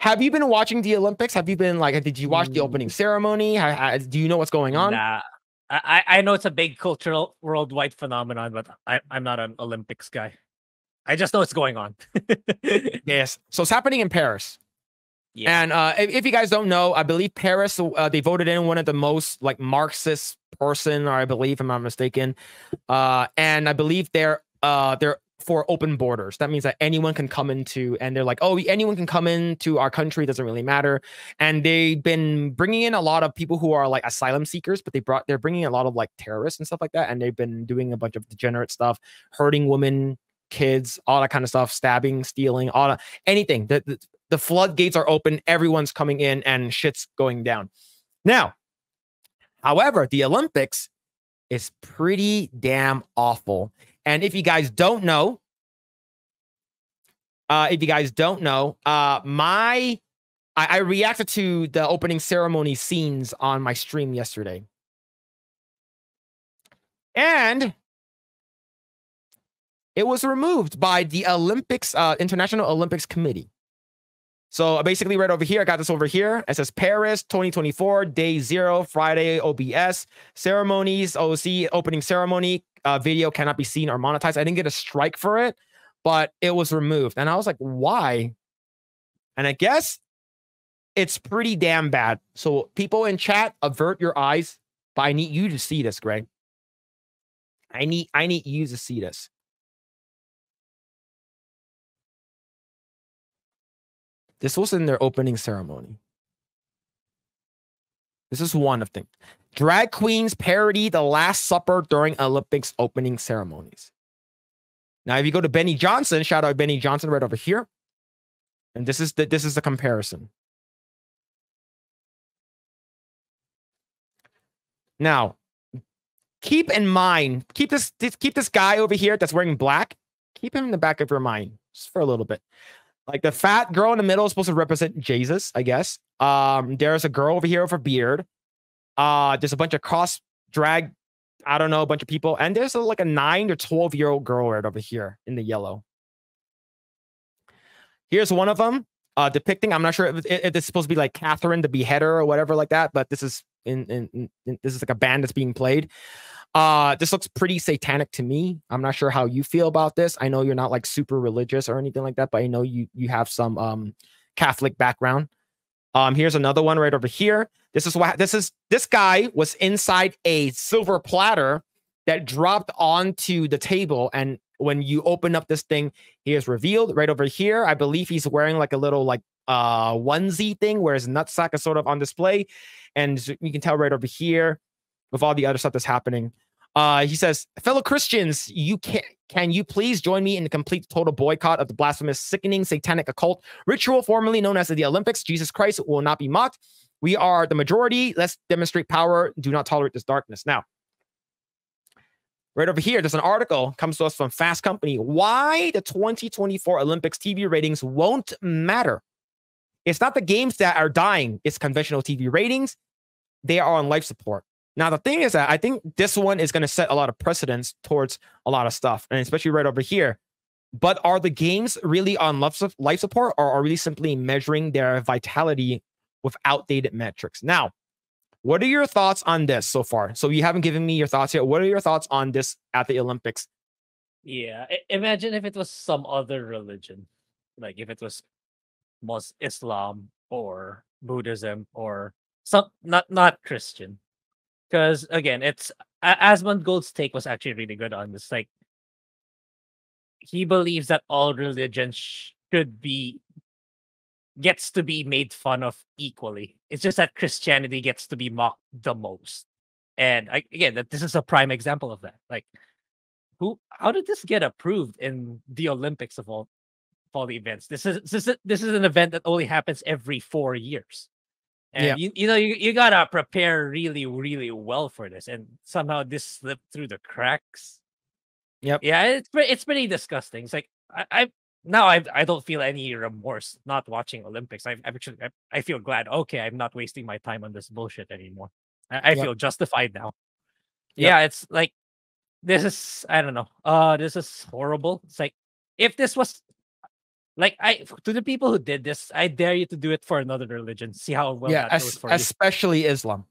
Have you been watching the Olympics? Have you been like, did you watch the opening ceremony? Do you know what's going on? Nah. I know it's a big cultural worldwide phenomenon, but I'm not an Olympics guy. I just know it's going on. Yes. So it's happening in Paris. Yeah. And if you guys don't know, I believe Paris, they voted in one of the most like Marxist person, or I believe, if I'm not mistaken. And I believe they're for open borders. That means that anyone can come into, and they're like, oh, anyone can come into our country. Doesn't really matter. And they've been bringing in a lot of people who are like asylum seekers, but they're bringing a lot of like terrorists and stuff like that. And they've been doing a bunch of degenerate stuff, hurting women, kids, all that kind of stuff, stabbing, stealing, all that, anything. The floodgates are open. Everyone's coming in and shit's going down. Now, however, the Olympics is pretty damn awful. And if you guys don't know, I reacted to the opening ceremony scenes on my stream yesterday. And it was removed by the Olympics, International Olympics Committee. So basically right over here, I got this over here. It says Paris 2024, day 0, Friday, OBS, ceremonies, OC, opening ceremony, video cannot be seen or monetized. I didn't get a strike for it, but it was removed. And I was like, why? And I guess it's pretty damn bad. So people in chat, avert your eyes, but I need you to see this, Greg. I need you to see this. This was in their opening ceremony. This is one of them. Drag queens parody The Last Supper during Olympics opening ceremonies. Now, if you go to Benny Johnson, shout out Benny Johnson right over here. And this is the comparison. Now, keep in mind, keep this guy over here that's wearing black. Keep him in the back of your mind just for a little bit. Like the fat girl in the middle is supposed to represent Jesus, I guess. There's a girl over here with a beard. There's a bunch of cross drag, I don't know, a bunch of people. And there's like a 9- or 12-year-old girl right over here in the yellow. Here's one of them depicting, I'm not sure if it's supposed to be like Catherine the Beheader or whatever like that, but this is this is like a band that's being played. This looks pretty satanic to me. I'm not sure how you feel about this. I know you're not like super religious or anything like that, but I know you have some Catholic background. Here's another one right over here. This guy was inside a silver platter that dropped onto the table, and when you open up this thing, he is revealed right over here. I believe he's wearing like a little like onesie thing where his nutsack is sort of on display, and you can tell right over here with all the other stuff that's happening. He says, fellow Christians, can you please join me in the complete total boycott of the blasphemous, sickening, satanic occult ritual formerly known as the Olympics? Jesus Christ will not be mocked. We are the majority. Let's demonstrate power. Do not tolerate this darkness. Now, right over here, there's an article comes to us from Fast Company. Why the 2024 Olympics TV ratings won't matter. It's not the games that are dying. It's conventional TV ratings. They are on life support. Now, the thing is that I think this one is going to set a lot of precedents towards a lot of stuff, and especially right over here. But are the games really on life support, or are really simply measuring their vitality with outdated metrics? Now, what are your thoughts on this so far? So you haven't given me your thoughts yet. What are your thoughts on this at the Olympics? Yeah, imagine if it was some other religion, like if it was Islam or Buddhism or some not Christian. Because again, it's Asmund Gold's take was actually really good on this. Like, he believes that all religions gets to be made fun of equally. It's just that Christianity gets to be mocked the most. And again, that this is a prime example of that. Like, how did this get approved in the Olympics of all the events? This is an event that only happens every 4 years. And yeah, you know, you gotta prepare really, really well for this, and somehow this slipped through the cracks. Yep. Yeah, it's pretty disgusting. It's like I don't feel any remorse not watching Olympics. I feel glad. Okay, I'm not wasting my time on this bullshit anymore. I feel justified now. Yep. Yeah, it's like this is, I don't know. This is horrible. It's like if this was Like, to the people who did this, I dare you to do it for another religion. See how well that goes for you. Especially Islam.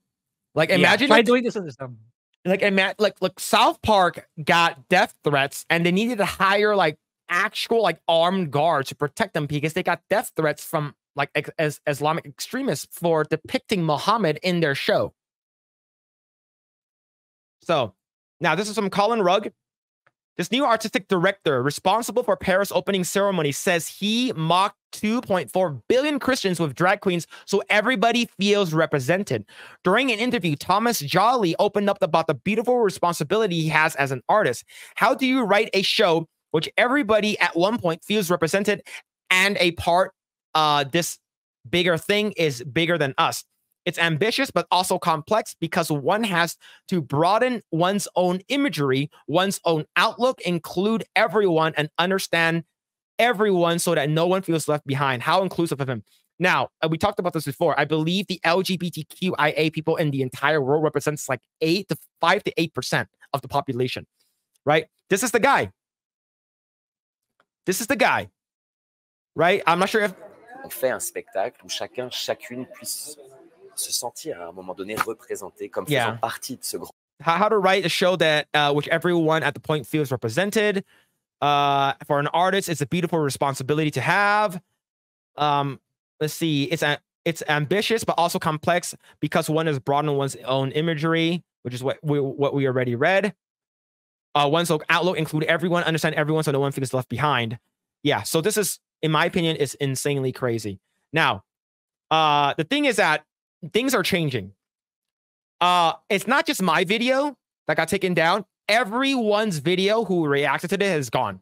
Like, imagine try doing this in Islam. Like, look, South Park got death threats, and they needed to hire like actual like armed guards to protect them because they got death threats from like Islamic extremists for depicting Muhammad in their show. So now this is from Colin Rugg. This new artistic director responsible for Paris opening ceremony says he mocked 2.4 billion Christians with drag queens so everybody feels represented. During an interview, Thomas Jolly opened up about the beautiful responsibility he has as an artist. How do you write a show which everybody at one point feels represented and a part this bigger thing is bigger than us? It's ambitious, but also complex because one has to broaden one's own imagery, one's own outlook, include everyone, and understand everyone so that no one feels left behind. How inclusive of him. Now, we talked about this before. I believe the LGBTQIA people in the entire world represents like 5 to 8% of the population, right? This is the guy. This is the guy, right? I'm not sure if... On fait un spectacle où chacun, chacune puisse... se sentir à un moment donné représenté comme faisant partie de ce groupe. How to write a show that which everyone at the point feels represented. For an artist, it's a beautiful responsibility to have. Let's see. It's ambitious but also complex because one is broadening one's own imagery, which is what we already read. One's outlook include everyone, understand everyone, so no one feels left behind. Yeah. So this is, in my opinion, is insanely crazy. Now, the thing is that things are changing. It's not just my video that got taken down. Everyone's video who reacted to this is gone.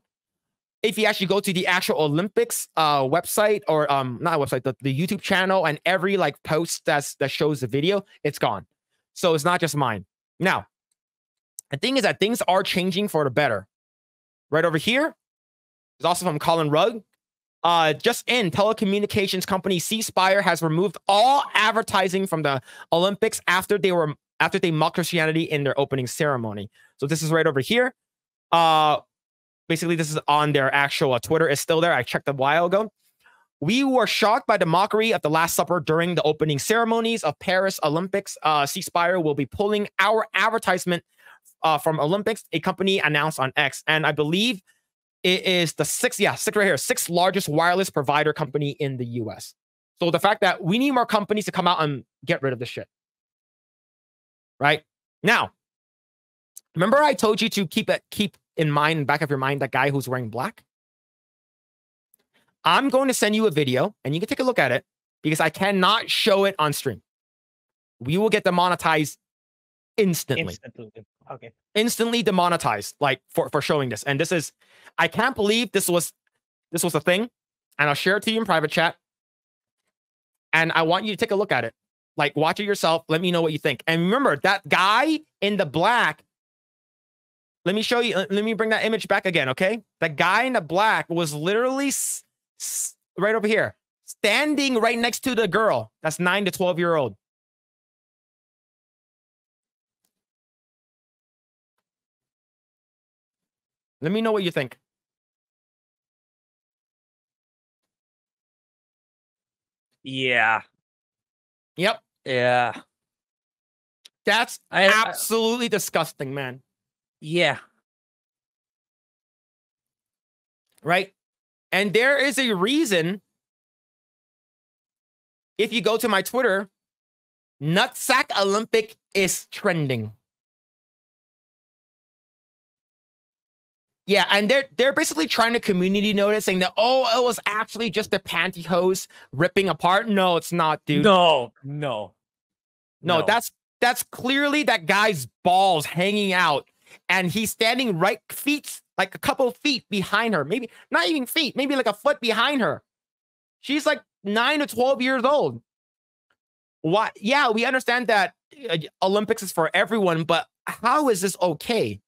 If you actually go to the actual Olympics website or not website, the YouTube channel and every like post that shows the video, it's gone. So it's not just mine. Now, the thing is that things are changing for the better. Right over here is also from Colin Rugg. Just in, telecommunications company C Spire has removed all advertising from the Olympics after they mocked Christianity in their opening ceremony. So this is right over here. Basically, this is on their actual Twitter. It's still there. I checked a while ago. We were shocked by the mockery of the Last Supper during the opening ceremonies of Paris Olympics. C Spire will be pulling our advertisement from Olympics, a company announced on X. And I believe it is the sixth largest wireless provider company in the US. So the fact that we need more companies to come out and get rid of this shit. Right? Now, remember I told you to keep in mind, back of your mind, that guy who's wearing black? I'm going to send you a video and you can take a look at it because I cannot show it on stream. We will get demonetized instantly. Okay. Instantly demonetized, like for showing this. And this is, I can't believe this was a thing. And I'll share it to you in private chat. And I want you to take a look at it. Like, watch it yourself. Let me know what you think. And remember, that guy in the black, let me show you, let me bring that image back again, okay? That guy in the black was literally right over here, standing right next to the girl that's 9 to 12-year-old. Let me know what you think. Yeah. Yep. Yeah. That's absolutely disgusting, man. Yeah. Right? And there is a reason. If you go to my Twitter, Nutsack Olympic is trending. Yeah, and they're basically trying to community notice, saying that, oh, it was actually just the pantyhose ripping apart. No, it's not, dude. No. That's clearly that guy's balls hanging out, and he's standing right feet, like a couple feet behind her. Maybe not even feet, maybe like a foot behind her. She's like 9 to 12 years old. Why? Yeah, we understand that Olympics is for everyone, but how is this okay?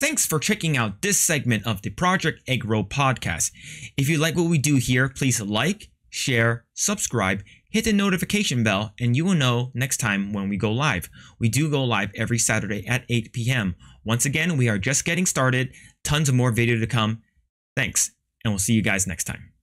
Thanks for checking out this segment of the Project Eggroll podcast. If you like what we do here, please like, share, subscribe, hit the notification bell, and you will know next time when we go live. We do go live every Saturday at 8 p.m. Once again, we are just getting started. Tons of more video to come. Thanks, and we'll see you guys next time.